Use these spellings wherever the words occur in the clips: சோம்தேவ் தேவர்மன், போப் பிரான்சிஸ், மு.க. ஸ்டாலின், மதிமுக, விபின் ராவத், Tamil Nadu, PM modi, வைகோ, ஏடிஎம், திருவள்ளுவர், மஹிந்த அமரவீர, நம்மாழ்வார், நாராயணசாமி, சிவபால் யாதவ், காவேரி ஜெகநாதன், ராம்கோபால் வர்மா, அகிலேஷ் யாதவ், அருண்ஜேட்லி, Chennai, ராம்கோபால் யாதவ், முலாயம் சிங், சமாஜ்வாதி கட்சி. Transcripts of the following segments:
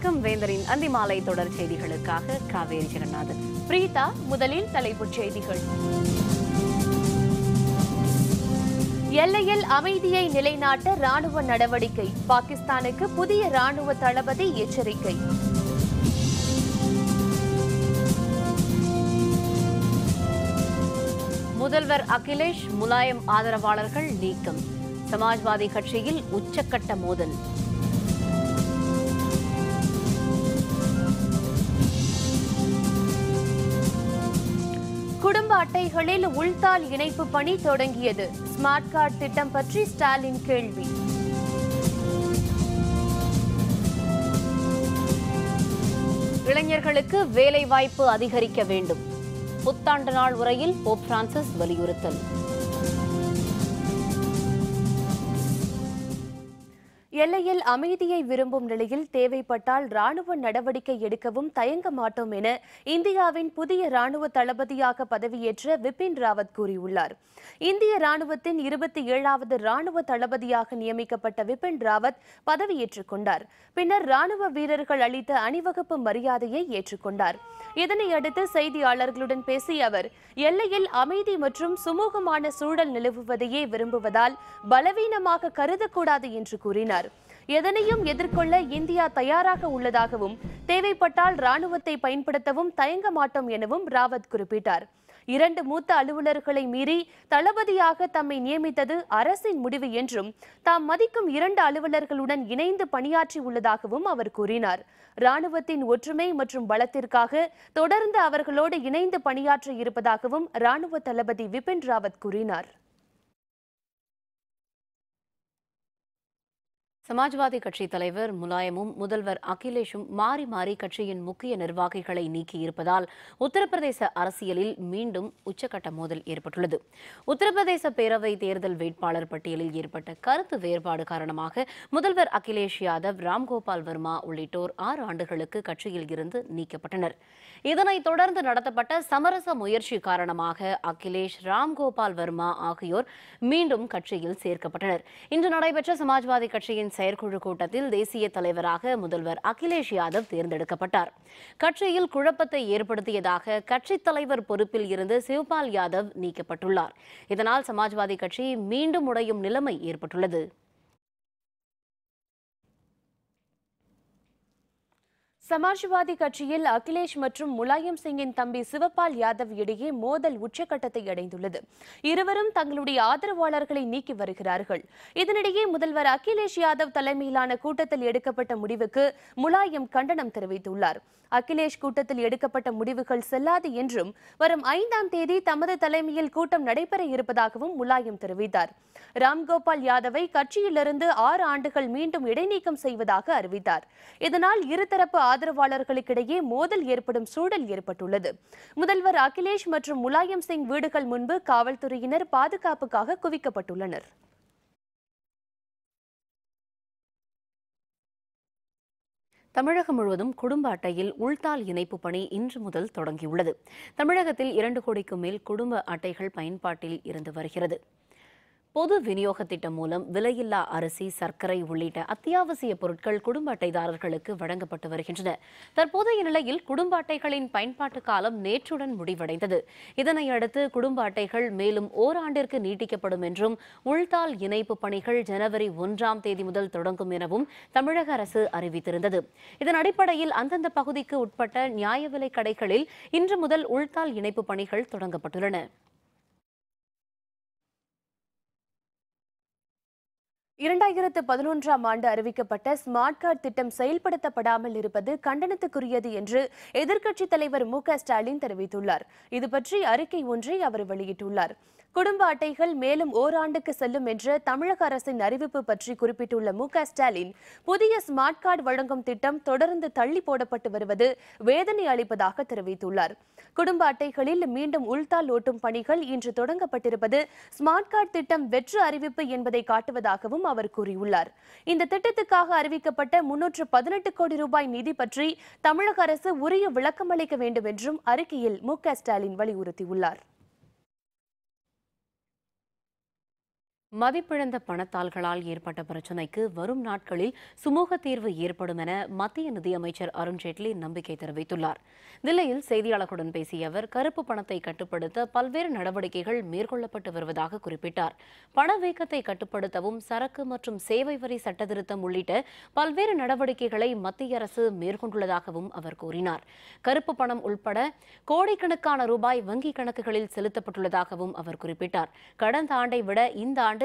வணக்கம். வேந்தரின் அந்திமாலை தொடர் செய்திகளுக்காக காவேரி ஜெகநாதன். பிரீதா, முதலில் தலைப்புச் செய்திகள். எல்லையில் அமைதியை நிலைநாட்ட ராணுவ நடவடிக்கை, பாகிஸ்தானுக்கு புதிய ராணுவ தளபதி எச்சரிக்கை. முதல்வர் அகிலேஷ், முலாயம் ஆதரவாளர்கள் நீக்கம், சமாஜ்வாதி கட்சியில் உச்சக்கட்ட மோதல். குடும்ப அட்டைகளில் உள்தாள் இணைப்பு பணி தொடங்கியது, ஸ்மார்ட் கார்டு திட்டம் பற்றி ஸ்டாலின் கேள்வி. இளைஞர்களுக்கு வேலைவாய்ப்பு அதிகரிக்க வேண்டும், புத்தாண்டு நாள் உரையில் போப் பிரான்சிஸ் வலியுறுத்தல். எல்லையில் அமைதியை விரும்பும் நிலையில் தேவைப்பட்டால் ராணுவ நடவடிக்கை எடுக்கவும் தயங்க மாட்டோம் என இந்தியாவின் புதிய ராணுவ தளபதியாக பதவியேற்ற விபின் ராவத் கூறியுள்ளார். இந்திய ராணுவத்தின் 27வது ராணுவ தளபதியாக நியமிக்கப்பட்ட விபின் ராவத் பதவியேற்றுக் கொண்டார். பின்னர் ராணுவ வீரர்கள் அளித்த அணிவகுப்பு மரியாதையை ஏற்றுக்கொண்டார். இதனையடுத்து செய்தியாளர்களுடன் பேசிய அவர், எல்லையில் அமைதி மற்றும் சுமூகமான சூழல் நிலவுவதையே விரும்புவதால் பலவீனமாக கருதக்கூடாது என்று கூறினார். எதனையும் எதிர்கொள்ள இந்தியா தயாராக உள்ளதாகவும் தேவைப்பட்டால் ராணுவத்தை பயன்படுத்தவும் தயங்க மாட்டோம் எனவும் ராவத் குறிப்பிட்டார். 2 மூத்த அலுவலர்களை மீறி தளபதியாக தம்மை நியமித்தது அரசின் முடிவு என்றும் தாம் மதிக்கும் 2 அலுவலர்களுடன் இணைந்து பணியாற்றி உள்ளதாகவும் அவர் கூறினார். ராணுவத்தின் ஒற்றுமை மற்றும் பலத்திற்காக தொடர்ந்து அவர்களோடு இணைந்து பணியாற்ற இருப்பதாகவும் ராணுவ தளபதி விபின் ராவத் கூறினார். சமாஜ்வாதி கட்சி தலைவர் முலாயமும் முதல்வர் அகிலேஷும் மாறி மாறி கட்சியின் முக்கிய நிர்வாகிகளை நீக்கியிருப்பதால் உத்தரப்பிரதேச அரசியலில் மீண்டும் உச்சக்கட்ட மோதல் ஏற்பட்டுள்ளது. உத்தரப்பிரதேச பேரவை தேர்தல் வேட்பாளர் பட்டியலில் ஏற்பட்ட கருத்து வேறுபாடு காரணமாக முதல்வர் அகிலேஷ் யாதவ், ராம்கோபால் வர்மா உள்ளிட்டோர் 6 ஆண்டுகளுக்கு கட்சியில் இருந்து நீக்கப்பட்டனர். இதனைத் தொடர்ந்து நடத்தப்பட்ட சமரச முயற்சி காரணமாக அகிலேஷ், ராம்கோபால் வர்மா ஆகியோர் மீண்டும் கட்சியில் சேர்க்கப்பட்டனர். இன்று நடைபெற்ற சமாஜ்வாதி கட்சியின் செயற்குழு கூட்டத்தில் தேசிய தலைவராக முதல்வர் அகிலேஷ் யாதவ் தேர்ந்தெடுக்கப்பட்டார். கட்சியில் குழப்பத்தை ஏற்படுத்தியதாக கட்சித் தலைவர் பொறுப்பில் இருந்து சிவபால் யாதவ் நீக்கப்பட்டுள்ளார். இதனால் சமாஜ்வாதி கட்சி மீண்டும் உடையும் நிலைமை ஏற்பட்டுள்ளது. சமாஜ்வாதி கட்சியில் அகிலேஷ் மற்றும் முலாயம் சிங்கின் தம்பி சிவபால் யாதவ் இடையே மோதல் உச்சக்கட்டத்தை அடைந்துள்ளது. இருவரும் தங்களுடைய ஆதரவாளர்களை நீக்கி வருகிறார்கள். இதனிடையே முதல்வர் அகிலேஷ் யாதவ் தலைமையிலான கூட்டத்தில் எடுக்கப்பட்ட முடிவுக்கு முலாயம் கண்டனம் தெரிவித்துள்ளார். அகிலேஷ் கூட்டத்தில் எடுக்கப்பட்ட முடிவுகள் செல்லாது என்றும் வரும் 5ஆம் தேதி தமது தலைமையில் கூட்டம் நடைபெற இருப்பதாகவும் முலாயம் தெரிவித்தார். ராம்கோபால் யாதவை கட்சியிலிருந்து 6 ஆண்டுகள் மீண்டும் இடைநீக்கம் செய்வதாக அறிவித்தார். இதனால் இருதரப்பு ஆதரவாளர்களுக்கிடையே மோதல் ஏற்படும் சூழல் ஏற்பட்டுள்ளது. முதல்வர் அகிலேஷ் மற்றும் முலாயம் சிங் வீடுகள் முன்பு காவல்துறையினர் பாதுகாப்புக்காக குவிக்கப்பட்டுள்ளனர். தமிழகம் முழுவதும் குடும்ப அட்டையில் உள்தாள் இணைப்பு பணி இன்று முதல் தொடங்கியுள்ளது. தமிழகத்தில் 2 கோடிக்கும் மேல் குடும்ப அட்டைகள் பயன்பாட்டில் இருந்து வருகிறது. பொது விநியோக திட்டம் மூலம் விலையில்லா அரிசி, சர்க்கரை உள்ளிட்ட அத்தியாவசிய பொருட்கள் குடும்ப அட்டைதாரர்களுக்கு வழங்கப்பட்டு வருகின்றன. தற்போதைய நிலையில் குடும்ப அட்டைகளின் பயன்பாட்டு காலம் நேற்றுடன் முடிவடைந்தது. இதனையடுத்து குடும்ப அட்டைகள் மேலும் ஓராண்டிற்கு நீட்டிக்கப்படும் என்றும் உள்தாள் இணைப்பு பணிகள் ஜனவரி 1ஆம் தேதி முதல் தொடங்கும் எனவும் தமிழக அரசு அறிவித்திருந்தது. இதன் அடிப்படையில் அந்தந்த பகுதிக்கு உட்பட்ட நியாய விலை கடைகளில் இன்று முதல் உள்தாள் இணைப்பு பணிகள் தொடங்கப்பட்டுள்ளன. 2011ஆம் ஆண்டு அறிவிக்கப்பட்ட ஸ்மார்ட் கார்டு திட்டம் செயல்படுத்தப்படாமல் இருப்பது கண்டனத்துக்குரியது என்று எதிர்க்கட்சித் தலைவர் மு.க. ஸ்டாலின் தெரிவித்துள்ளார். இதுபற்றி அறிக்கை ஒன்றை அவர் வெளியிட்டுள்ளார். குடும்ப அட்டைகள் மேலும் ஓராண்டுக்கு செல்லும் என்ற தமிழக அரசின் அறிவிப்பு பற்றி குறிப்பிட்டுள்ள மு.க. ஸ்டாலின், புதிய ஸ்மார்ட் கார்டு வழங்கும் திட்டம் தொடர்ந்து தள்ளி போடப்பட்டு வருவது வேதனை அளிப்பதாக தெரிவித்துள்ளார். குடும்ப அட்டைகளில் மீண்டும் உள்தாள் ஓட்டும் பணிகள் இன்று தொடங்கப்பட்டிருப்பது ஸ்மார்ட் கார்டு திட்டம் வெற்று அறிவிப்பு என்பதை காட்டுவதாகவும் அவர் கூறியுள்ளார். இந்த திட்டத்துக்காக அறிவிக்கப்பட்ட 318 கோடி ரூபாய் நிதி பற்றி தமிழக அரசு உரிய விளக்கம் அளிக்க வேண்டும் என்றும் அறிக்கையில் மு.க. ஸ்டாலின் வலியுறுத்தியுள்ளார். மதிப்பிழந்த பணத்தாள்களால் ஏற்பட்ட பிரச்சினைக்கு வரும் நாட்களில் சுமூக தீர்வு ஏற்படும் என மத்திய நிதியமைச்சர் அருண்ஜேட்லி நம்பிக்கை தெரிவித்துள்ளார். தில்லியில் செய்தியாளர்களுடன் பேசிய அவர், கருப்பு பணத்தை கட்டுப்படுத்த பல்வேறு நடவடிக்கைகள் மேற்கொள்ளப்பட்டு வருவதாக குறிப்பிட்டார். பணவீக்கத்தை கட்டுப்படுத்தவும் சரக்கு மற்றும் சேவை வரி சட்டத்திருத்தம் உள்ளிட்ட பல்வேறு நடவடிக்கைகளை மத்திய அரசு மேற்கொண்டுள்ளதாகவும் அவர் கூறினார். கருப்பு பணம் உள்பட கோடிக்கணக்கான ரூபாய் வங்கிக் கணக்குகளில் செலுத்தப்பட்டுள்ளதாகவும் அவர் குறிப்பிட்டார். கடந்த ஆண்டை விட இந்த ஆண்டு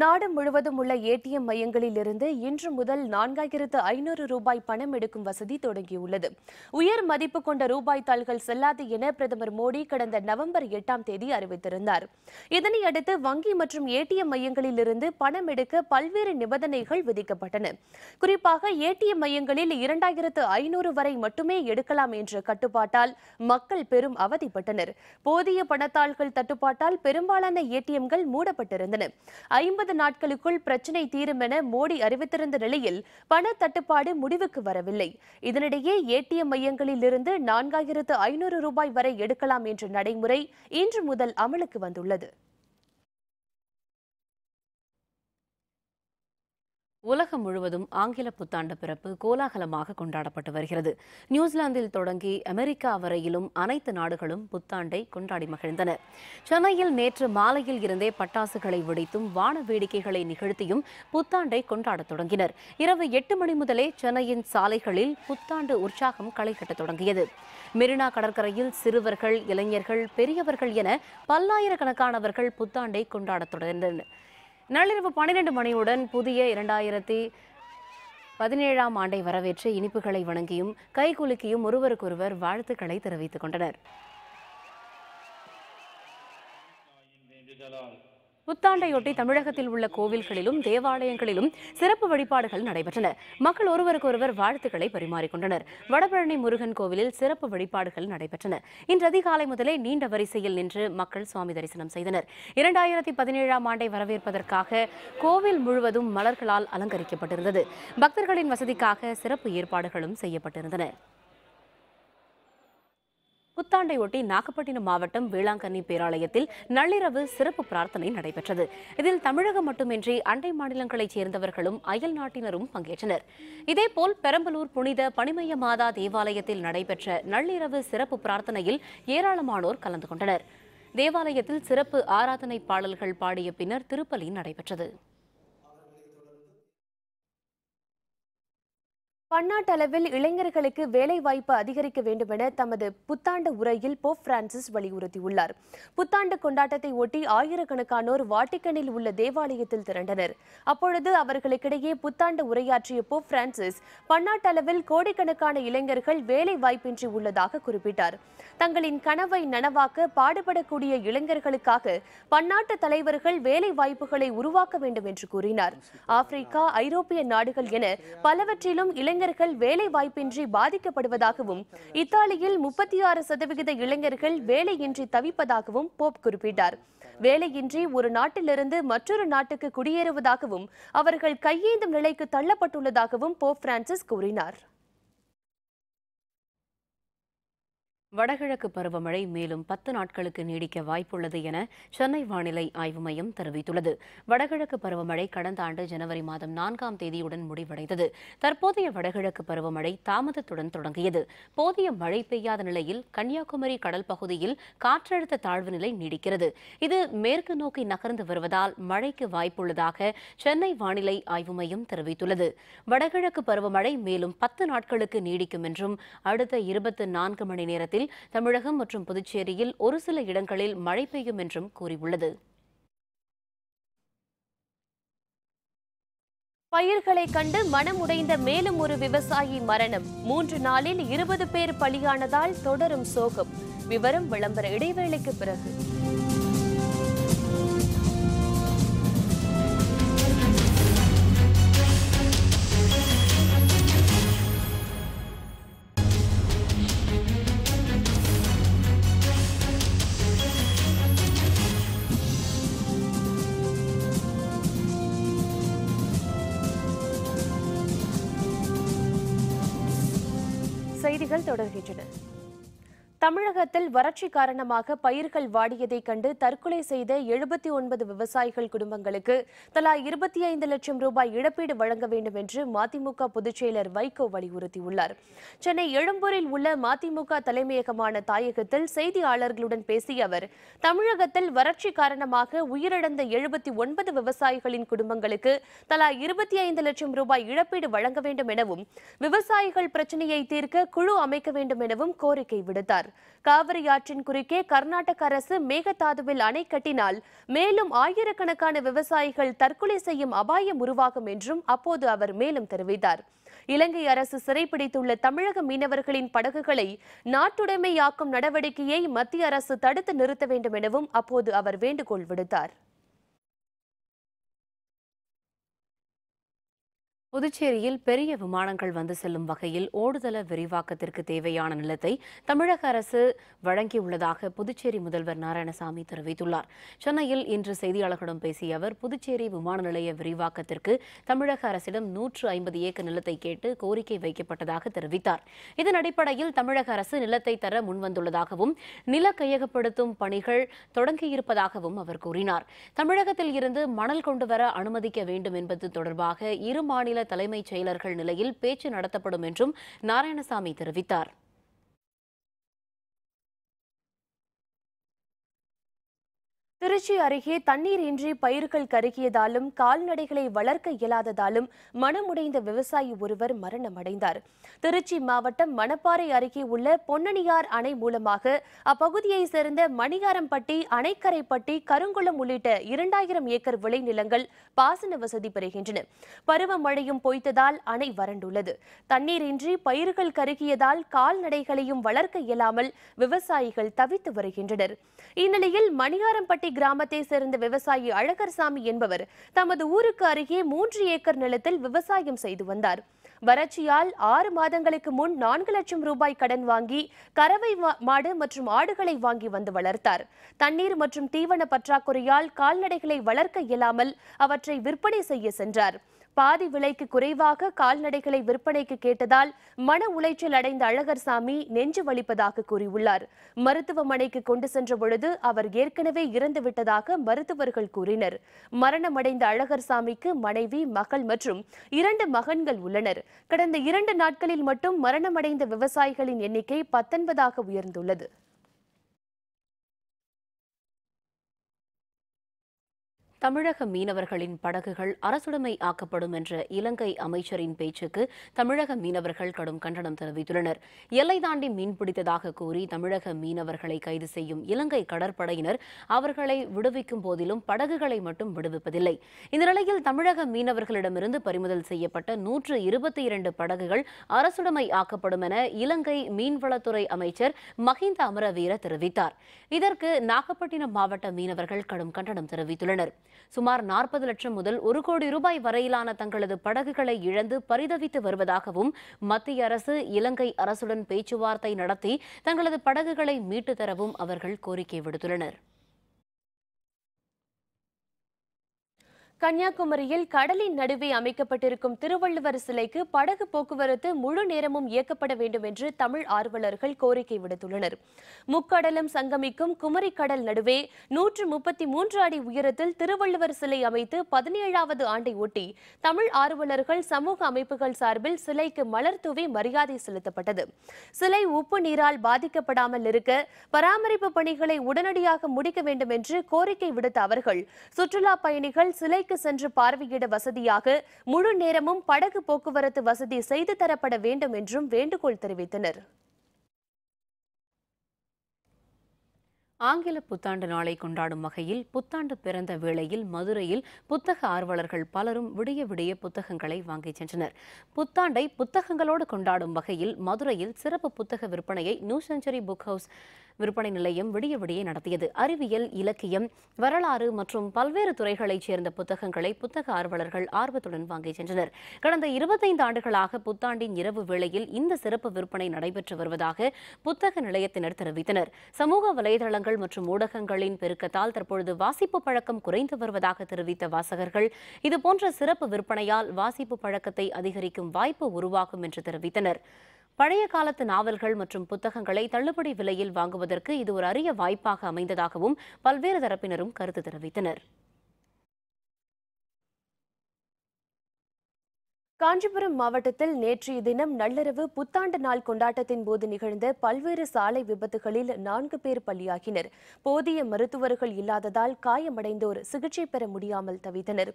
நாடு முழுவதும் உள்ள ஏடிஎம் மையங்களிலிருந்து இன்று முதல் 4500 ரூபாய் பணம் எடுக்கும் வசதி தொடங்கியுள்ளது. உயர் மதிப்பு கொண்ட ரூபாய் தாள்கள் செல்லாது என பிரதமர் மோடி கடந்த நவம்பர் 8ஆம் தேதி அறிவித்திருந்தார். இதனையடுத்து வங்கி மற்றும் ஏடிஎம் மையங்களிலிருந்து பணம் எடுக்க பல்வேறு நிபந்தனைகள் விதிக்கப்பட்டன. குறிப்பாக ஏடிஎம் மையங்களில் 2500 வரை மட்டுமே எடுக்கலாம் என்ற கட்டுப்பாட்டால் மக்கள் பெரும் அவதிப்பட்டனர். போதிய பணத்தாள்கள் தட்டுப்பாட்டால் பெரும்பாலான ஏடிஎம்கள் மூடப்பட்டிருந்தன. 50 நாட்களுக்குள் பிரச்சினை தீரும் என மோடி அறிவித்திருந்த நிலையில் பண தட்டுப்பாடு முடிவுக்கு வரவில்லை. இதனிடையே ஏடிஎம் மையங்களில் இருந்து 4500 ரூபாய் வரை எடுக்கலாம் என்ற நடைமுறை இன்று முதல் அமலுக்கு வந்துள்ளது. உலகம் முழுவதும் ஆங்கில புத்தாண்டு பிறப்பு கோலாகலமாக கொண்டாடப்பட்டு வருகிறது. நியூசிலாந்தில் தொடங்கி அமெரிக்கா வரையிலும் அனைத்து நாடுகளும் புத்தாண்டை கொண்டாடி மகிழ்ந்தன. சென்னையில் நேற்று மாலையில் இருந்தே பட்டாசுகளை வெடித்தும் வான வேடிக்கைகளை நிகழ்த்தியும் புத்தாண்டை கொண்டாடத் தொடங்கினர். இரவு 8 மணி முதலே சென்னையின் சாலைகளில் புத்தாண்டு உற்சாகம் களை கட்டத் தொடங்கியது. மெரினா கடற்கரையில் சிறுவர்கள், இளைஞர்கள், பெரியவர்கள் என பல்லாயிரக்கணக்கானவர்கள் புத்தாண்டை கொண்டாடத் தொடங்கினர். நள்ளிரவு 12 மணியுடன் புதிய 2017ஆம் ஆண்டை வரவேற்று இனிப்புகளை வணங்கியும் கைகுலுக்கியும் ஒருவருக்கொருவர் வாழ்த்துக்களை தெரிவித்துக் கொண்டனர். புத்தாண்டையொட்டி தமிழகத்தில் உள்ள கோவில்களிலும் தேவாலயங்களிலும் சிறப்பு வழிபாடுகள் நடைபெற்றன. மக்கள் ஒருவருக்கொருவர் வாழ்த்துக்களை பரிமாறிக்கொண்டனர். வடபழனி முருகன் கோவிலில் சிறப்பு வழிபாடுகள் நடைபெற்றன. இன்று அதிகாலை முதலே நீண்ட வரிசையில் நின்று மக்கள் சுவாமி தரிசனம் செய்தனர். 2017ஆம் ஆண்டை வரவேற்பதற்காக கோவில் முழுவதும் மலர்களால் அலங்கரிக்கப்பட்டிருந்தது. பக்தர்களின் வசதிக்காக சிறப்பு ஏற்பாடுகளும் செய்யப்பட்டிருந்தன. புத்தாண்டையொட்டி நாகப்பட்டினம் மாவட்டம் வேளாங்கண்ணி பேராலயத்தில் நள்ளிரவு சிறப்பு பிரார்த்தனை நடைபெற்றது. இதில் தமிழகம் மட்டுமின்றி அண்டை மாநிலங்களைச் சேர்ந்தவர்களும் அயல் நாட்டினரும் பங்கேற்றனர். இதேபோல் பெரம்பலூர் புனித பனிமய மாதா தேவாலயத்தில் நடைபெற்ற நள்ளிரவு சிறப்பு பிரார்த்தனையில் ஏராளமானோர் கலந்து கொண்டனர். தேவாலயத்தில் சிறப்பு ஆராதனை பாடல்கள் பாடிய பின்னர் திருப்பலி நடைபெற்றது. பன்னாட்டளவில் இளைஞர்களுக்கு வேலைவாய்ப்பு அதிகரிக்க வேண்டும் என தமது புத்தாண்டு உரையில் போப் பிரான்சிஸ் வலியுறுத்தியுள்ளார். புத்தாண்டு கொண்டாட்டத்தை ஒட்டி ஆயிரக்கணக்கானோர் வாட்டிக்கனில் உள்ள தேவாலயத்தில் திரண்டனர். அப்பொழுது அவர்களுக்கிடையே புத்தாண்டு உரையாற்றிய போப் பிரான்சிஸ், பன்னாட்டளவில் கோடிக்கணக்கான இளைஞர்கள் வேலை வாய்ப்பின்றி உள்ளதாக குறிப்பிட்டார். தங்களின் கனவை நனவாக்க பாடுபடக்கூடிய இளைஞர்களுக்காக பன்னாட்டு தலைவர்கள் வேலை வாய்ப்புகளை உருவாக்க வேண்டும் என்று கூறினார். ஆப்பிரிக்கா, ஐரோப்பிய நாடுகள் என பலவற்றிலும் இளைஞர்கள் வேலை வாய்ப்பின்றி பாதிக்கப்படுவதாகவும், இத்தாலியில் 36% இளைஞர்கள் வேலையின்றி தவிப்பதாகவும் போப் குறிப்பிட்டார். வேலையின்றி ஒரு நாட்டிலிருந்து மற்றொரு நாட்டுக்கு குடியேறுவதாகவும், அவர்கள் கையேந்தும் நிலைக்கு தள்ளப்பட்டுள்ளதாகவும் போப் பிரான்சிஸ் கூறினார். வடகிழக்கு பருவமழை மேலும் 10 நாட்களுக்கு நீடிக்க வாய்ப்புள்ளது என சென்னை வானிலை ஆய்வு மையம் தெரிவித்துள்ளது. வடகிழக்கு பருவமழை கடந்த ஆண்டு ஜனவரி மாதம் 4ஆம் தேதியுடன் முடிவடைந்தது. தற்போதைய வடகிழக்கு பருவமழை தாமதத்துடன் தொடங்கியது. போதிய மழை பெய்யாத நிலையில் கன்னியாகுமரி கடல் பகுதியில் காற்றழுத்த தாழ்வு நிலை நீடிக்கிறது. இது மேற்கு நோக்கி நகர்ந்து வருவதால் மழைக்கு வாய்ப்புள்ளதாக சென்னை வானிலை ஆய்வு மையம் தெரிவித்துள்ளது. வடகிழக்கு பருவமழை மேலும் 10 நாட்களுக்கு நீடிக்கும் என்றும், அடுத்த 24 மணி நேரத்தில் தமிழகம் மற்றும் புதுச்சேரியில் ஒரு சில இடங்களில் மழை பெய்யும் என்றும் கூறியுள்ளது. பயிர்களை கண்டு மனமுடைந்த மேலும் ஒரு விவசாயி மரணம். 3 நாளில் 20 பேர் பலியானதால் தொடரும் சோகம். விவரம் விளம்பர இடைவேளைக்கு பிறகு. செய்திகள் தொடர்கின்றன. தமிழகத்தில் வறட்சி காரணமாக பயிர்கள் வாடியதைக் கண்டு தற்கொலை செய்த 79 விவசாயிகள் குடும்பங்களுக்கு தலா 25 லட்சம் ரூபாய் இழப்பீடு வழங்க வேண்டும் என்று மதிமுக பொதுச் செயலர் வைகோ வலியுறுத்தியுள்ளார். சென்னை எழும்பூரில் உள்ள மதிமுக தலைமையகமான தாயகத்தில் செய்தியாளர்களுடன் பேசிய அவர், தமிழகத்தில் வறட்சி காரணமாக உயிரிழந்த 79 விவசாயிகளின் குடும்பங்களுக்கு தலா 25 லட்சம் ரூபாய் இழப்பீடு வழங்க வேண்டும் எனவும், விவசாயிகள் பிரச்சினையை தீர்க்க குழு அமைக்க வேண்டும் எனவும் கோரிக்கை விடுத்தார். காவிரி ஆற்றின் குறுக்கே கர்நாடக அரசு மேகதாதுவில் அணை கட்டினால் மேலும் ஆயிரக்கணக்கான விவசாயிகள் தற்கொலை செய்யும் அபாயம் உருவாகும் என்றும் அப்போது அவர் மேலும் தெரிவித்தார். இலங்கை அரசு சிறைப்பிடித்துள்ள தமிழக மீனவர்களின் படகுகளை நாட்டுடைமையாக்கும் நடவடிக்கையை மத்திய அரசு தடுத்து நிறுத்த வேண்டும் எனவும் அப்போது அவர் வேண்டுகோள் விடுத்தார். புதுச்சேரியில் பெரிய விமானங்கள் வந்து செல்லும் வகையில் ஓடுதள விரிவாக்கத்திற்கு தேவையான நிலத்தை தமிழக அரசு வழங்கியுள்ளதாக புதுச்சேரி முதல்வர் நாராயணசாமி தெரிவித்துள்ளார். சென்னையில் இன்று செய்தியாளர்களிடம் பேசிய அவர், புதுச்சேரி விமான நிலைய விரிவாக்கத்திற்கு தமிழக அரசிடம் 150 ஏக்கர் நிலத்தை கேட்டு கோரிக்கை வைக்கப்பட்டதாக தெரிவித்தார். இதன் அடிப்படையில் தமிழக அரசு நிலத்தை தர முன்வந்துள்ளதாகவும் நில கையகப்படுத்தும் பணிகள் தொடங்கியிருப்பதாகவும் அவர் கூறினார். தமிழகத்தில் இருந்து மணல் கொண்டுவர அனுமதிக்க வேண்டும் என்பது தொடர்பாக இரு மாநில தலைமைச் செயலர்கள் நிலையில் பேச்சு நடத்தப்படும் என்றும் நாராயணசாமி தெரிவித்தார். திருச்சி அருகே தண்ணீரின்றி பயிர்கள் கருகியதாலும் கால்நடைகளை வளர்க்க இயலாததாலும் மனமுடைந்த விவசாயி ஒருவர் மரணமடைந்தார். திருச்சி மாவட்டம் மணப்பாறை அருகே உள்ள பொன்னணியார் அணை மூலமாக அப்பகுதியைச் சேர்ந்த மணியாரம்பட்டி, அணைக்கரைப்பட்டி, கருங்குளம் உள்ளிட்ட 2000 ஏக்கர் விளைநிலங்கள் பாசன வசதி பெறுகின்றன. பருவமழையும் பொய்த்ததால் அணை வறண்டுள்ளது. தண்ணீரின்றி பயிர்கள் கருகியதால் கால்நடைகளையும் வளர்க்க இயலாமல் விவசாயிகள் தவித்து வருகின்றனர். இந்நிலையில் மணியாரம்பட்டி கிராமத்தை சேர்ந்த விவசாயி அழகர்சாமி என்பவர் தமது ஊருக்கு அருகே 3 ஏக்கர் நிலத்தில் விவசாயம் செய்து வந்தார். வறட்சியால் 6 மாதங்களுக்கு முன் 4 லட்சம் ரூபாய் கடன் வாங்கி கறவை மாடு மற்றும் ஆடுகளை வாங்கி வந்து வளர்த்தார். தண்ணீர் மற்றும் தீவன பற்றாக்குறையால் கால்நடைகளை வளர்க்க இயலாமல் அவற்றை விற்பனை செய்ய சென்றார். பாதி விலைக்கு குறைவாக கால்நடைகளை விற்பனைக்கு கேட்டதால் மன உளைச்சல் அடைந்த அழகர்சாமி நெஞ்சு வலிப்பதாக கூறியுள்ளார். மருத்துவமனைக்கு கொண்டு சென்ற பொழுது அவர் ஏற்கனவே இறந்துவிட்டதாக மருத்துவர்கள் கூறினர். மரணமடைந்த அழகர்சாமிக்கு மனைவி, மகள் மற்றும் 2 மகன்கள் உள்ளனர். கடந்த 2 நாட்களில் மட்டும் மரணமடைந்த விவசாயிகளின் எண்ணிக்கை 19ஆக உயர்ந்துள்ளது. தமிழக மீனவர்களின் படகுகள் அரசுடைமை ஆக்கப்படும் என்ற இலங்கை அமைச்சரின் பேச்சுக்கு தமிழக மீனவர்கள் கடும் கண்டனம் தெரிவித்துள்ளனர். எல்லை தாண்டி மீன்பிடித்ததாக கூறி தமிழக மீனவர்களை கைது செய்யும் இலங்கை கடற்படையினர் அவர்களை விடுவிக்கும் போதிலும் படகுகளை மட்டும் விடுவிப்பதில்லை. இந்த நிலையில் தமிழக மீனவர்களிடமிருந்து பறிமுதல் செய்யப்பட்ட 122 படகுகள் அரசுடைமை ஆக்கப்படும் என இலங்கை மீன்வளத்துறை அமைச்சர் மஹிந்த அமரவீர தெரிவித்தார். இதற்கு நாகப்பட்டினம் மாவட்ட மீனவர்கள் கடும் கண்டனம் தெரிவித்துள்ளனர். சுமார் 40 லட்சம் முதல் 1 கோடி ரூபாய் வரையிலான தங்களது படகுகளை இழந்து பரிதவித்து வருவதாகவும், மத்திய அரசு இலங்கை அரசுடன் பேச்சுவார்த்தை நடத்தி தங்களது படகுகளை மீட்டு தரவும் அவர்கள் கோரிக்கை விடுத்துள்ளனர். கன்னியாகுமரியில் கடலின் நடுவே அமைக்கப்பட்டிருக்கும் திருவள்ளுவர் சிலைக்கு படகு போக்குவரத்து முழு நேரமும் இயக்கப்பட வேண்டும் என்று தமிழ் ஆர்வலர்கள் கோரிக்கை விடுத்துள்ளனர். முக்கடலும் சங்கமிக்கும் குமரி கடல் நடுவே 133 அடி உயரத்தில் திருவள்ளுவர் சிலை அமைத்து 17வது ஆண்டை ஒட்டி தமிழ் ஆர்வலர்கள் சமூக அமைப்புகள் சார்பில் சிலைக்கு மலர் தூவி மரியாதை செலுத்தப்பட்டது. சிலை உப்பு நீரால் பாதிக்கப்படாமல் இருக்க பராமரிப்பு பணிகளை உடனடியாக முடிக்க வேண்டும் என்று கோரிக்கை விடுத்த அவர்கள், சுற்றுலா பயணிகள் சிலைக்கு சென்று பார்வையிட வசதியாக முழு நேரமும் படகு போக்குவரத்து வசதி செய்து தரப்பட வேண்டும் என்றும் வேண்டுகோள் தெரிவித்தனர். ஆங்கில புத்தாண்டு நாளை கொண்டாடும் வகையில் புத்தாண்டு பிறந்த வேளையில் மதுரையில் புத்தக ஆர்வலர்கள் பலரும் விடிய விடிய புத்தகங்களை வாங்கிச் சென்றனர். புத்தாண்டை புத்தகங்களோடு கொண்டாடும் வகையில் மதுரையில் சிறப்பு புத்தக விற்பனையை நியூ செஞ்சுரி புக் ஹவுஸ் விற்பனை நிலையம் விடிய விடிய நடத்தியது. அறிவியல், இலக்கியம், வரலாறு மற்றும் பல்வேறு துறைகளைச் சேர்ந்த புத்தகங்களை புத்தக ஆர்வலர்கள் ஆர்வத்துடன் வாங்கிச் சென்றனர். கடந்த 25 ஆண்டுகளாக புத்தாண்டின் இரவு வேளையில் இந்த சிறப்பு விற்பனை நடைபெற்று வருவதாக புத்தக நிலையத்தினர் தெரிவித்தனர். சமூக வலைதளங்கள் மற்றும் ஊடகங்களின் பெருக்கத்தால் தற்பொழுது வாசிப்பு பழக்கம் குறைந்து வருவதாக தெரிவித்த வாசகர்கள், இதுபோன்ற சிறப்பு விற்பனையால் வாசிப்பு பழக்கத்தை அதிகரிக்கும் வாய்ப்பு உருவாகும் என்று தெரிவித்தனர். பழைய காலத்து நாவல்கள் மற்றும் புத்தகங்களை தள்ளுபடி விலையில் வாங்குவதற்கு இது ஒரு அரிய வாய்ப்பாக அமைந்ததாகவும் பல்வேறு தரப்பினரும் கருத்து தெரிவித்தனர். காஞ்சிபுரம் மாவட்டத்தில் நேற்றைய தினம் நள்ளிரவு புத்தாண்டு நாள் கொண்டாட்டத்தின் போது நிகழ்ந்த பல்வேறு சாலை விபத்துகளில் 4 பேர் பலியாகினர். போதிய மருத்துவர்கள் இல்லாததால் காயமடைந்தோர் சிகிச்சை பெற முடியாமல் தவித்தனர்.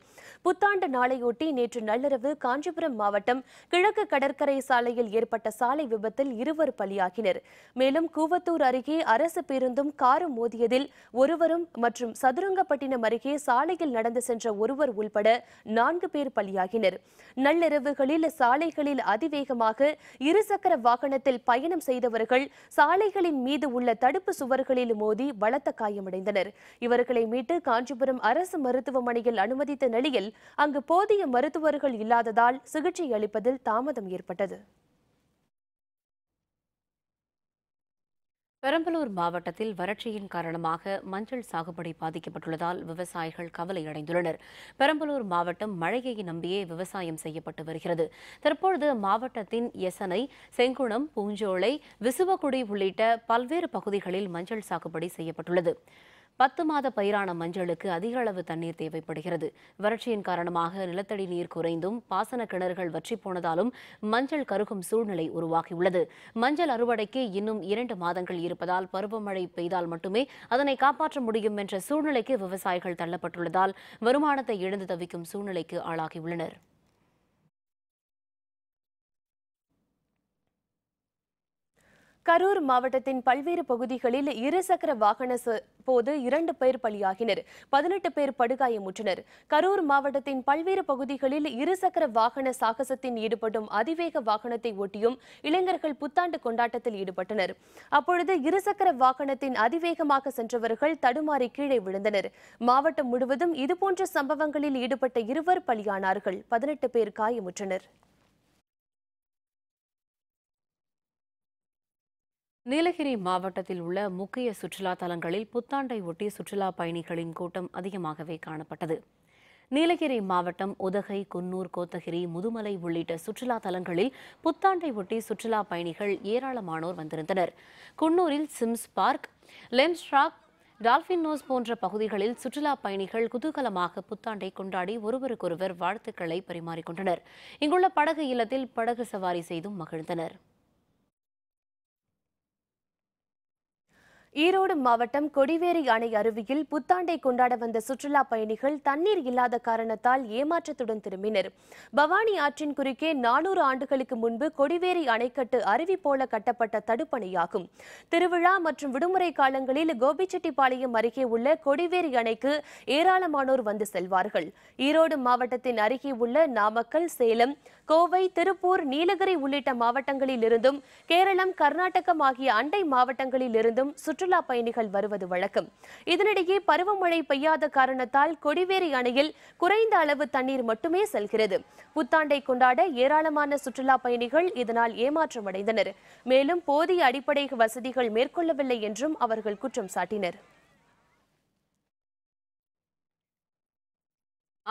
புத்தாண்டு நாளையொட்டி நேற்று நள்ளிரவு காஞ்சிபுரம் மாவட்டம் கிழக்கு கடற்கரை சாலையில் ஏற்பட்ட சாலை விபத்தில் 2 பேர் பலியாகினர். மேலும் கூவத்தூர் அருகே அரசு பேருந்தும் காரும் மோதியதில் ஒருவரும் மற்றும் சதுரங்கப்பட்டினம் அருகே சாலையில் நடந்து சென்ற ஒருவர் உள்பட 4 பேர் பலியாகினர். சாலைகளில் அதிவேகமாக இருசக்கர வாகனத்தில் பயணம் செய்தவர்கள் சாலைகளின் மீது உள்ள தடுப்பு சுவர்களில் மோதி பலத்த காயமடைந்தனர். இவர்களை மீட்டு காஞ்சிபுரம் அரசு மருத்துவமனையில் அனுமதித்த நிலையில் அங்கு போதிய மருத்துவர்கள் இல்லாததால் சிகிச்சை அளிப்பதில் தாமதம் ஏற்பட்டது. பெரம்பலூர் மாவட்டத்தில் வறட்சியின் காரணமாக மஞ்சள் சாகுபடி பாதிக்கப்பட்டுள்ளதால் விவசாயிகள் கவலையடைந்துள்ளனர். பெரம்பலூர் மாவட்டம் மழையை நம்பியே விவசாயம் செய்யப்பட்டு வருகிறது. தற்பொழுது மாவட்டத்தின் எசனை, செங்குணம், பூஞ்சோலை, விசுவக்குடி உள்ளிட்ட பல்வேறு பகுதிகளில் மஞ்சள் சாகுபடி செய்யப்பட்டுள்ளது. 10 மாத பயிரான மஞ்சளுக்கு அதிக அளவு தண்ணீர் தேவைப்படுகிறது. வறட்சியின் காரணமாக நிலத்தடி நீர் குறைந்தும் பாசன கிணறுகள் வற்றி போனதாலும் மஞ்சள் கருகும் சூழ்நிலை உருவாகியுள்ளது. மஞ்சள் அறுவடைக்கு இன்னும் 2 மாதங்கள் இருப்பதால் பருவமழை பெய்தால் மட்டுமே அதனை காப்பாற்ற முடியும் என்ற சூழ்நிலைக்கு விவசாயிகள் தள்ளப்பட்டுள்ளதால் வருமானத்தை இழந்து தவிக்கும் சூழ்நிலைக்கு ஆளாகியுள்ளனர். கரூர் மாவட்டத்தின் பல்வேறு பகுதிகளில் இருசக்கர வாகன போது 2 பேர் பலியாகினர். 18 பேர் படுகாயமுற்றனர். கரூர் மாவட்டத்தின் பல்வேறு பகுதிகளில் இருசக்கர வாகன சாகசத்தில் ஈடுபடும் அதிவேக வாகனத்தை ஓட்டியும் இளைஞர்கள் புத்தாண்டு கொண்டாட்டத்தில் ஈடுபட்டனர். அப்பொழுது இருசக்கர வாகனத்தின் அதிவேகமாக சென்றவர்கள் தடுமாறி கீழே விழுந்தனர். மாவட்டம் முழுவதும் இதுபோன்ற சம்பவங்களில் ஈடுபட்ட 2 பேர் பலியானார்கள். 18 பேர் காயமுற்றனர். நீலகிரி மாவட்டத்தில் உள்ள முக்கிய சுற்றுலா தலங்களில் புத்தாண்டை ஒட்டி சுற்றுலா பயணிகளின் கூட்டம் அதிகமாகவே காணப்பட்டது. நீலகிரி மாவட்டம் உதகை, குன்னூர், கோத்தகிரி, முதுமலை உள்ளிட்ட சுற்றுலா தலங்களில் புத்தாண்டை ஒட்டி சுற்றுலா பயணிகள் ஏராளமானோர் வந்திருந்தனர். குன்னூரில் Sims Park, Lamb's Rock, Dolphin Nose போன்ற பகுதிகளில் சுற்றுலா பயணிகள் குதூகலமாக புத்தாண்டை கொண்டாடி ஒருவருக்கொருவர் வாழ்த்துக்களை பரிமாறிக்கொண்டனர். இங்குள்ள படகு இல்லத்தில் படகு சவாரி செய்தும் மகிழ்ந்தனர். ஈரோடு மாவட்டம் கொடிவேரி அணை அருவியில் புத்தாண்டை கொண்டாட வந்த சுற்றுலா பயணிகள் தண்ணீர் இல்லாத காரணத்தால் ஏமாற்றத்துடன் திரும்பினர். பவானி ஆற்றின் குறுக்கே 400 ஆண்டுகளுக்கு முன்பு கொடிவேரி அணைக்கட்டு அருவி போல கட்டப்பட்ட தடுப்பணையாகும். திருவிழா மற்றும் விடுமுறை காலங்களில் கோபிச்செட்டிப்பாளையம் அருகே உள்ள கொடிவேரி அணைக்கு ஏராளமானோர் வந்து செல்வார்கள். ஈரோடு மாவட்டத்தின் அருகே உள்ள நாமக்கல், சேலம், கோவை, திருப்பூர், நீலகிரி உள்ளிட்ட மாவட்டங்களில் இருந்தும் கேரளம், கர்நாடகம் ஆகிய அண்டை மாவட்டங்களில் இருந்தும் சுற்றுலா பயணிகள் வருவது வழக்கம். இதனிடையே பருவமழை பெய்யாத காரணத்தால் கொடிவேரி அணையில் குறைந்த அளவு தண்ணீர் மட்டுமே செல்கிறது. புத்தாண்டை கொண்டாட ஏராளமான சுற்றுலா பயணிகள் இதனால் ஏமாற்றமடைந்தனர். மேலும் போதிய அடிப்படை வசதிகள் மேற்கொள்ளவில்லை என்றும் அவர்கள் குற்றம் சாட்டினர்.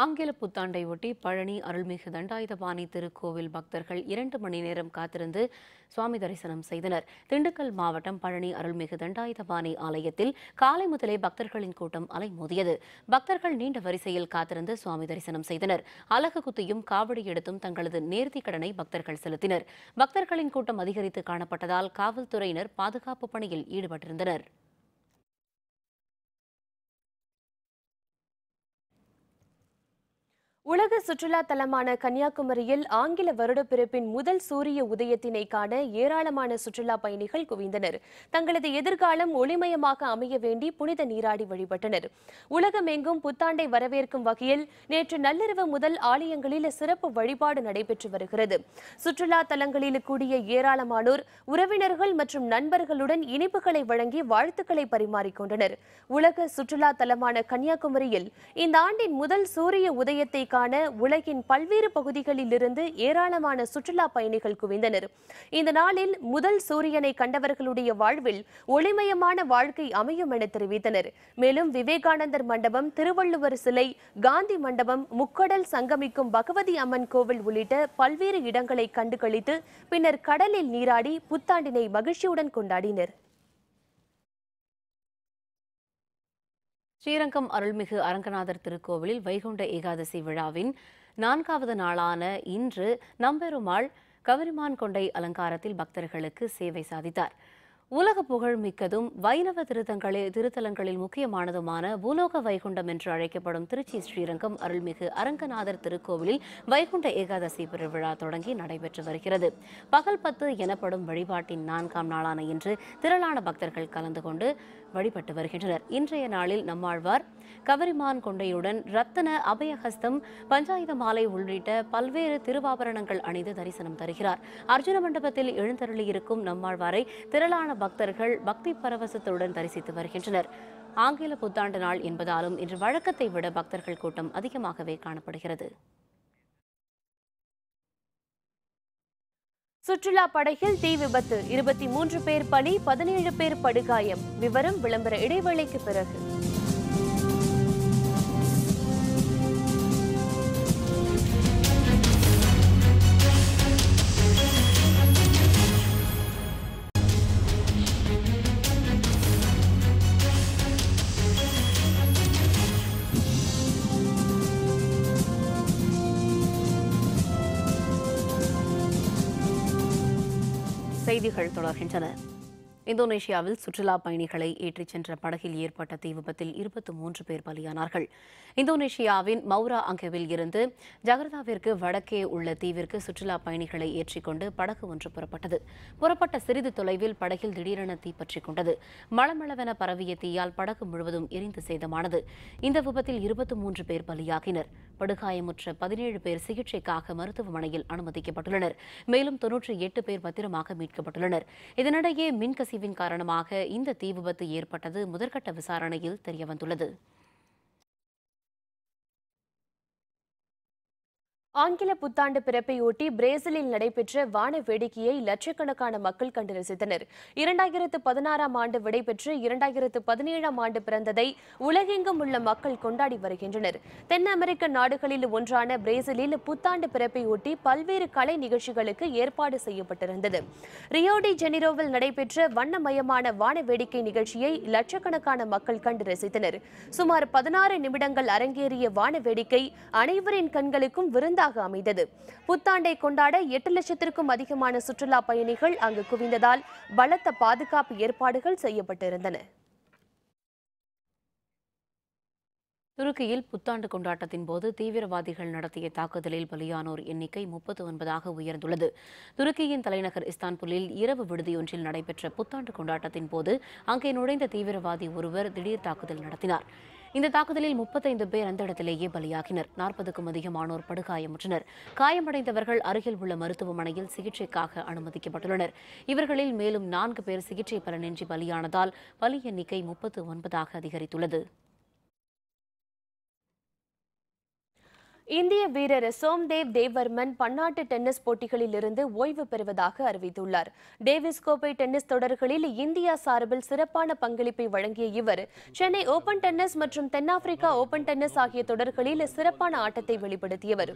ஆங்கில புத்தாண்டை ஒட்டி பழனி அருள்மிகு தண்டாயுதபாணி திருக்கோவில் பக்தர்கள் 2 மணி நேரம் காத்திருந்து சுவாமி தரிசனம் செய்தனர். திண்டுக்கல் மாவட்டம் பழனி அருள்மிகு தண்டாயுதபாணி ஆலயத்தில் காலை முதலே பக்தர்களின் கூட்டம் அலைமோதியது. பக்தர்கள் நீண்ட வரிசையில் காத்திருந்து சுவாமி தரிசனம் செய்தனர். அலகு குத்தியும் காவடி எடுத்தும் தங்களது நேர்த்தி கடனை பக்தர்கள் செலுத்தினர். பக்தர்களின் கூட்டம் அதிகரித்து காணப்பட்டதால் காவல்துறையினர் பாதுகாப்பு பணியில் ஈடுபட்டிருந்தனர். உலக சுற்றுலா தலமான கன்னியாகுமரியில் ஆங்கில வருடப்பிறப்பின் முதல் சூரிய உதயத்தினை காண ஏராளமான சுற்றுலா பயணிகள் குவிந்தனர். தங்களது எதிர்காலம் ஒளிமயமாக அமைய வேண்டி புனித நீராடி வழிபட்டனர். உலகமெங்கும் புத்தாண்டை வரவேற்கும் வகையில் நேற்று நள்ளிரவு முதல் ஆலயங்களில் சிறப்பு வழிபாடு நடைபெற்று வருகிறது. சுற்றுலா தலங்களில் கூடிய ஏராளமானோர் உறவினர்கள் மற்றும் நண்பர்களுடன் இனிப்புகளை வழங்கி வாழ்த்துக்களை பரிமாறிக்கொண்டனர். உலக சுற்றுலா தலமான கன்னியாகுமரியில் இந்த ஆண்டின் முதல் சூரிய உதயத்தை காண உலகின் பல்வேறு பகுதிகளிலிருந்து ஏராளமான சுற்றுலா பயணிகள் குவிந்தனர். இந்த நாளில் முதல் சூரியனை கண்டவர்களுடைய வாழ்வில் ஒளிமயமான வாழ்க்கை அமையும் என தெரிவித்தனர். மேலும் விவேகானந்தர் மண்டபம், திருவள்ளுவர் சிலை, காந்தி மண்டபம், முக்கடல் சங்கமிக்கும் பகவதி அம்மன் கோவில் உள்ளிட்ட பல்வேறு இடங்களை கண்டுகளித்து பின்னர் கடலில் நீராடி புத்தாண்டினை மகிழ்ச்சியுடன் கொண்டாடினர். ஸ்ரீரங்கம் அருள்மிகு அரங்கநாதர் திருக்கோவிலில் வைகுண்ட ஏகாதசி விழாவின் 4வது நாளான இன்று நம்பெருமாள் கவரிமான் கொண்டை அலங்காரத்தில் பக்தர்களுக்கு சேவை சாதித்தார். உலக புகழ்மிக்கதும் வைணவ திருத்தலங்களில் முக்கியமானதுமான பூலோக வைகுண்டம் என்று அழைக்கப்படும் திருச்சி ஸ்ரீரங்கம் அருள்மிகு அரங்கநாதர் திருக்கோவிலில் வைகுண்ட ஏகாதசி பெருவிழா தொடங்கி நடைபெற்று வருகிறது. பகல் 10 எனப்படும் வழிபாட்டின் 4ஆம் நாளான இன்று திரளான பக்தர்கள் கலந்து கொண்டு வழிபட்டு வருகின்றனர். இன்றைய நாளில் நம்மாழ்வார் கவரிமான் கொண்டையுடன் ரத்தன அபயஹஸ்தம், பஞ்சாயுத மாலை உள்ளிட்ட பல்வேறு திருவாபரணங்கள் அணிந்து தரிசனம் தருகிறார். அர்ஜுன மண்டபத்தில் எழுந்தருளியிருக்கும் நம்மாழ்வாரை திரளான பக்தர்கள் பக்தி பரவசத்துடன் தரிசித்து வருகின்றனர். ஆங்கில புத்தாண்டு நாள் என்பதாலும் இன்று வழக்கத்தை விட பக்தர்கள் கூட்டம் அதிகமாகவே காணப்படுகிறது. சுற்றுலா படகில் தீ விபத்து, 23 பேர் பலி, 17 பேர் படுகாயம். விவரம் விளம்பர இடைவேளைக்கு பிறகு. செய்திகள் தொடர்கின்றன. இந்தோனேஷியாவில் சுற்றுலா பயணிகளை ஏற்றிச் சென்ற படகில் ஏற்பட்ட தீ விபத்தில் 23 பேர் பலியானார்கள். இந்தோனேஷியாவின் மவுரா அங்கேவில் இருந்து ஜகர்தாவிற்கு வடக்கே உள்ள தீவிற்கு சுற்றுலா பயணிகளை ஏற்றிக்கொண்டு படகு ஒன்று புறப்பட்டது. புறப்பட்ட சிறிது தொலைவில் படகில் திடீரென தீ பற்றிக் கொண்டது. மளமளவென பரவிய தீயால் படகு முழுவதும் எரிந்து சேதமானது. இந்த விபத்தில் 23 பேர் பலியாகினர். படுகாயமுற்ற 17 பேர் சிகிச்சைக்காக மருத்துவமனையில் அனுமதிக்கப்பட்டுள்ளனர். மேலும் 98 பேர் பத்திரமாக மீட்கப்பட்டுள்ளனர். இதனிடையே மின்கசி காரணமாக இந்த தீ விபத்து ஏற்பட்டது முதற்கட்ட விசாரணையில் தெரியவந்துள்ளது. ஆங்கில புத்தாண்டு பிறப்பையொட்டி பிரேசிலில் நடைபெற்ற வான வேடிக்கையை லட்சக்கணக்கான மக்கள் கண்டு ரசித்தனர். 2016 ஆண்டு விடைபெற்று 2017 ஆண்டு பிறந்ததை உலகெங்கும் உள்ள மக்கள் கொண்டாடி வருகின்றனர். தென் அமெரிக்க நாடுகளில் ஒன்றான பிரேசிலில் புத்தாண்டு பிறப்பையொட்டி பல்வேறு கலை நிகழ்ச்சிகளுக்கு ஏற்பாடு செய்யப்பட்டிருந்தது. ரியோ டி ஜெனிரோவில் நடைபெற்ற வண்ணமயமான வான வேடிக்கை நிகழ்ச்சியை லட்சக்கணக்கான மக்கள் கண்டு ரசித்தனர். சுமார் 16 நிமிடங்கள் அரங்கேறிய வான வேடிக்கை அனைவரின் கண்களுக்கும் விருந்த அமைந்தது. புத்தாண்டை கொண்டாட 8 லட்சத்திற்கும் அதிகமான சுற்றுலா பயணிகள் அங்கு குவிந்ததால் பலத்த பாதுகாப்பு ஏற்பாடுகள் செய்யப்பட்டிருந்தன. துருக்கியில் புத்தாண்டு கொண்டாட்டத்தின் போது தீவிரவாதிகள் நடத்திய தாக்குதலில் பலியானோர் எண்ணிக்கை 39ஆக உயர்ந்துள்ளது. துருக்கியின் தலைநகர் இஸ்தான்புல்லில் இரவு விடுதியொன்றில் நடைபெற்ற புத்தாண்டு கொண்டாட்டத்தின் போது அங்கே நுழைந்த தீவிரவாதி ஒருவர் திடீர் தாக்குதல் நடத்தினார். இந்த தாக்குதலில் 35 பேர் அந்த இடத்திலேயே பலியாகினர். 40க்கும் அதிகமானோர் படுகாயமுற்றனர். காயமடைந்தவர்கள் அருகில் உள்ள மருத்துவமனையில் சிகிச்சைக்காக அனுமதிக்கப்பட்டுள்ளனர். இவர்களில் மேலும் 4 பேர் சிகிச்சை பலனின்றி பலியானதால் பலி எண்ணிக்கை 39ஆக அதிகரித்துள்ளது. இந்திய வீரர் சோம்தேவ் தேவர்மன் பன்னாட்டு டென்னிஸ் போட்டிகளில் இருந்து ஓய்வு பெறுவதாக அறிவித்துள்ளார். டேவிஸ் கோப்பை டென்னிஸ் தொடர்களில் இந்தியா சார்பில் சிறப்பான பங்களிப்பை வழங்கிய இவர் சென்னை ஓபன் டென்னிஸ் மற்றும் தென்னாப்பிரிக்கா ஓபன் டென்னிஸ் ஆகிய தொடர்களில் சிறப்பான ஆட்டத்தை வெளிப்படுத்தியவர்.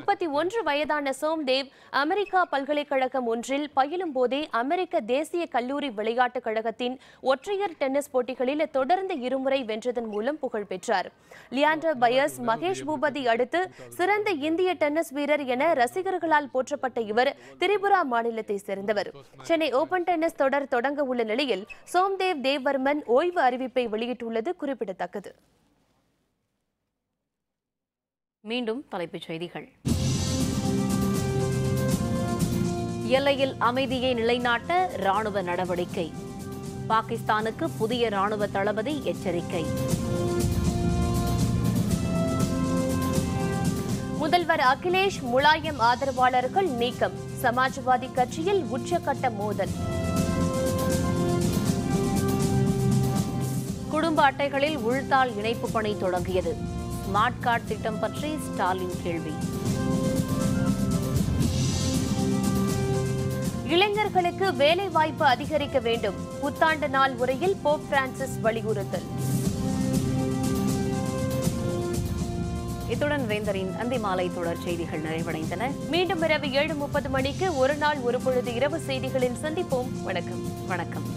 31 வயதான சோம்தேவ் அமெரிக்கா பல்கலைக்கழகம் ஒன்றில் பயிலும் போதே அமெரிக்க தேசிய கல்லூரி விளையாட்டுக் கழகத்தின் ஒற்றையர் டென்னிஸ் போட்டிகளில் தொடர்ந்து 2 முறை வென்றதன் மூலம் புகழ் பெற்றார். லியாண்டர் பயஸ், மகேஷ் பூபதி அடுத்து சிறந்த இந்திய டென்னிஸ் வீரர் என ரசிகர்களால் போற்றப்பட்ட இவர் திரிபுரா மாநிலத்தை சேர்ந்தவர். சென்னை ஓபன் டென்னிஸ் தொடர் தொடங்க உள்ள நிலையில் சோம்தேவ் தேவர்மன் ஓய்வு அறிவிப்பை வெளியிட்டுள்ளது குறிப்பிடத்தக்கது. மீண்டும் தலைப்புச் செய்திகள். எல்லையில் அமைதியை நிலைநாட்ட ராணுவ நடவடிக்கை, பாகிஸ்தானுக்கு புதிய ராணுவ தளபதி எச்சரிக்கை. முதல்வர் அகிலேஷ், முலாயம் ஆதரவாளர்கள் நீக்கம், சமாஜ்வாதி கட்சியில் உச்சகட்ட மோதல். குடும்ப அட்டைகளில் உள்தாள் இணைப்பு பணி தொடங்கியது, ஸ்மார்ட் கார்டு திட்டம் பற்றி ஸ்டாலின் கேள்வி. இளைஞர்களுக்கு வேலைவாய்ப்பு அதிகரிக்க வேண்டும், புத்தாண்டு நாள் உரையில் போப் பிரான்சிஸ் வலியுறுத்தல். இத்துடன் வேந்தரின் அந்தி மாலை தொடர் செய்திகள் நிறைவடைந்தன. மீண்டும் இரவு 7:30 மணிக்கு ஒரு நாள் ஒரு பொழுது இரவு செய்திகளில் சந்திப்போம். வணக்கம்.